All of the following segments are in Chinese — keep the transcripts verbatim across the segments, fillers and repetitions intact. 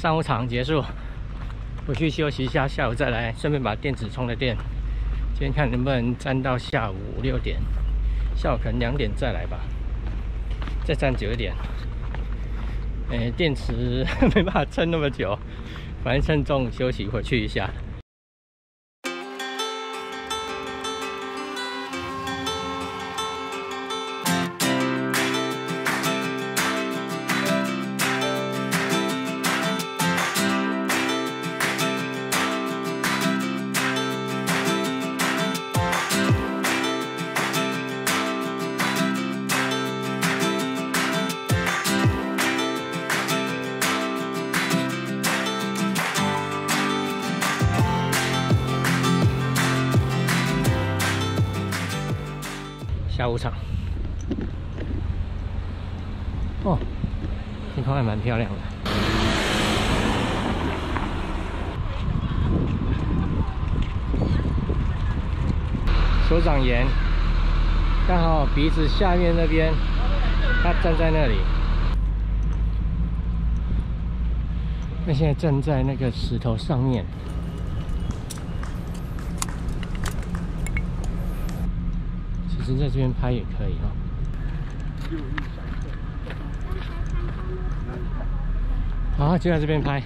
上午场结束，回去休息一下，下午再来，顺便把电池充了电。今天看能不能站到下午五六点，下午可能两点再来吧，再站久一点。哎、欸，电池没办法撑那么久，反正趁中午休息回去一下。 下午场，哦，天空还蛮漂亮的。手掌岩，刚好鼻子下面那边，他站在那里。他现在站在那个石头上面。 在这边拍也可以哦。好，就在这边拍。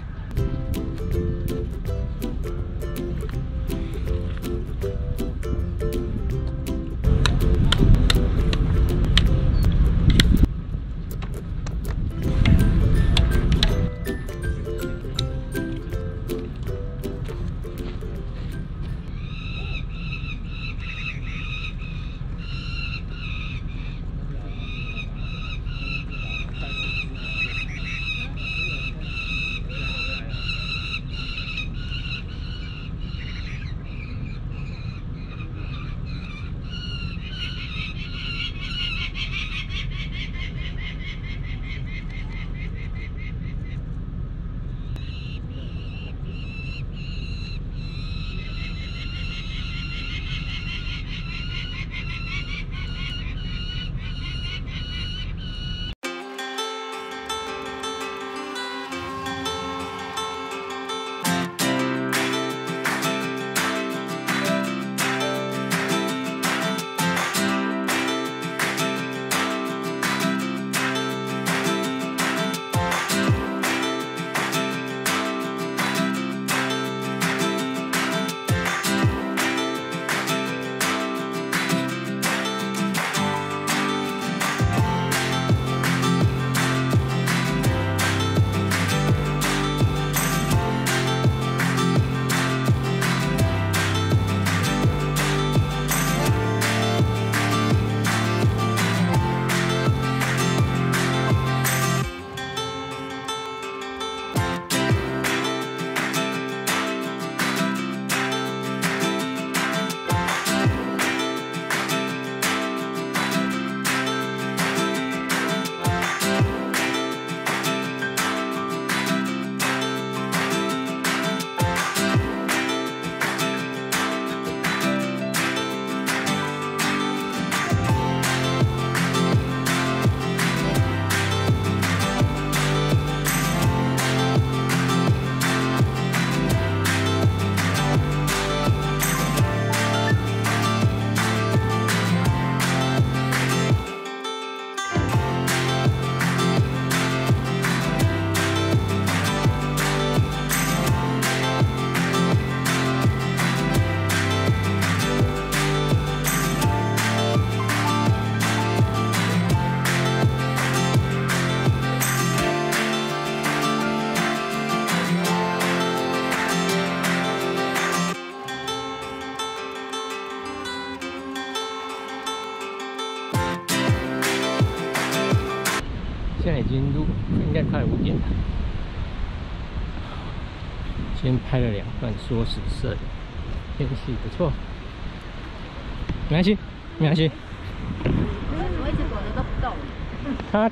现在已经录，应该快五点了。先拍了两段缩时摄影，天气不错，没关系，没关系。我一直躲着都不动。他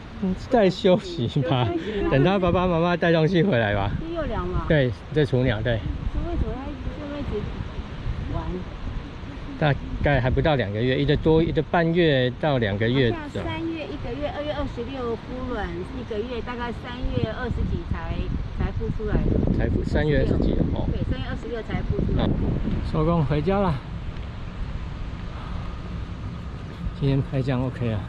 在休息吧，等他爸爸妈妈带东西回来吧。这又凉了。对，这雏鸟对。为什么他就一直玩？大概还不到两个月，一个多，一个半月到两个月。三月一个月，二月二十六孵卵，一个月大概三月二十几才才孵孵出来的。才孵，三月二十几哦。对，三月二十六才孵出来。收工回家了。今天拍这样 OK 啊。